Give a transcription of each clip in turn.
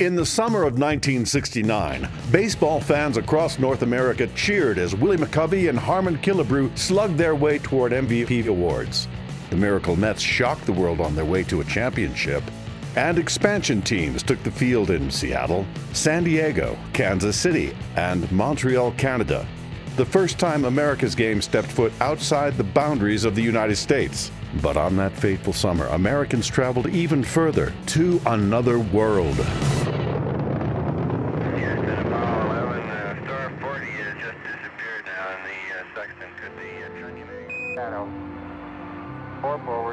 In the summer of 1969, baseball fans across North America cheered as Willie McCovey and Harmon Killebrew slugged their way toward MVP awards. The Miracle Mets shocked the world on their way to a championship, and expansion teams took the field in Seattle, San Diego, Kansas City, and Montreal, Canada. The first time America's game stepped foot outside the boundaries of the United States. But on that fateful summer, Americans traveled even further to another world.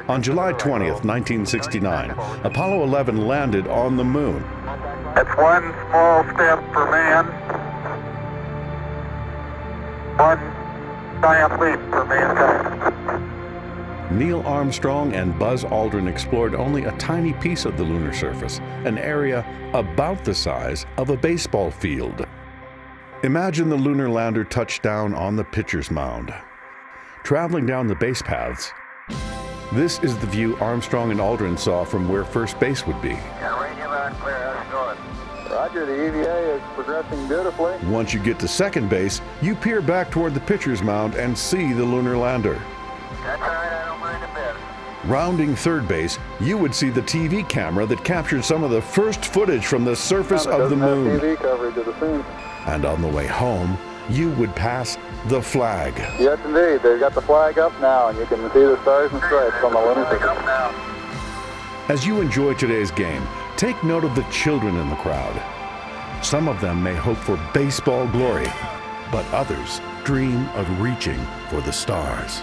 On July 20th, 1969, Apollo 11 landed on the moon. That's one small step for man, one giant leap for mankind. Neil Armstrong and Buzz Aldrin explored only a tiny piece of the lunar surface, an area about the size of a baseball field. Imagine the lunar lander touched down on the pitcher's mound, traveling down the base paths. This is the view Armstrong and Aldrin saw from where first base would be. Yeah, radio line clear, how's it going? Roger, the EVA is progressing beautifully. Once you get to second base, you peer back toward the pitcher's mound and see the lunar lander. That's all right, I don't mind a bit. Rounding third base, you would see the TV camera that captured some of the first footage from the surface of the moon. TV coverage of the moon. And on the way home, you would pass the flag. Yes, indeed. They've got the flag up now, and you can see the stars and stripes on the lunar surface. As you enjoy today's game, take note of the children in the crowd. Some of them may hope for baseball glory, but others dream of reaching for the stars.